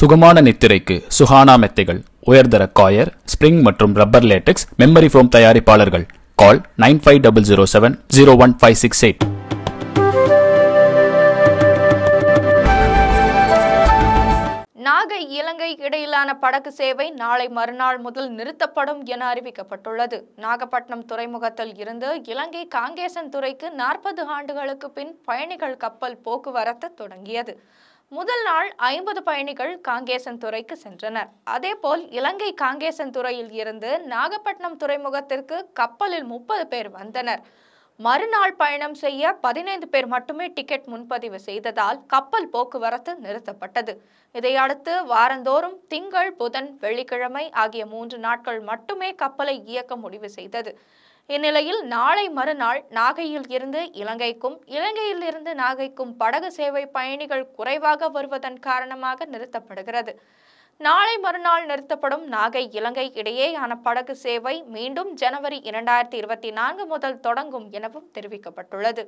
சுகமான நித்திரைக்கு சுஹானா மெத்தைகள், உயர்தர காயர், ஸ்பிரிங் மற்றும் ரப்பர் லேட்டெக்ஸ் மெமரி ஃபோம் தயாரிப்பாளர்கள். கால் 9500701568. நாகை இலங்கை இடையிலான படகு சேவை நாளை மறுநாள் முதல் நிறுத்தப்படும் என அறிவிக்கப்பட்டுள்ளது. நாகப்பட்டினம் துறைமுகத்தில் இருந்து இலங்கை காங்கேசன் துறைக்கு 40 ஆண்டுகளுக்கு பின் பயணிகள் கப்பல் போக்குவரத்து தொடங்கியது. முதல் நாள் 50 பயணிகள் காங்கேசன் துறைக்கு சென்றனர். அதேபோல் இலங்கை காங்கேசன் துறையில் இருந்து நாகப்பட்டினம் துறைமுகத்திற்கு கப்பலில் 30 பேர் வந்தனர். மறுநாள் பயணம் செய்ய 15 பேர் மட்டுமே டிக்கெட் முன்பதிவு செய்ததால் கப்பல் போக்குவரத்து நிறுத்தப்பட்டது. இதையடுத்து வாரந்தோறும் திங்கள், புதன், வெள்ளிக்கிழமை ஆகிய 3 நாட்கள் மட்டுமே கப்பலை இயக்க முடிவு செய்தது. இந்நிலையில் நாளை மறுநாள் நாகையில் இருந்து இலங்கைக்கும் இலங்கையில் இருந்து நாகைக்கும் படகு சேவை பயணிகள் குறைவாக வருவதன் காரணமாக நிறுத்தப்படுகிறது. நாளை மறுநாள் நிறுத்தப்படும் நாகை இலங்கை இடையேயான படகு சேவை மீண்டும் ஜனவரி 2024 முதல் தொடங்கும் எனவும் தெரிவிக்கப்பட்டுள்ளது.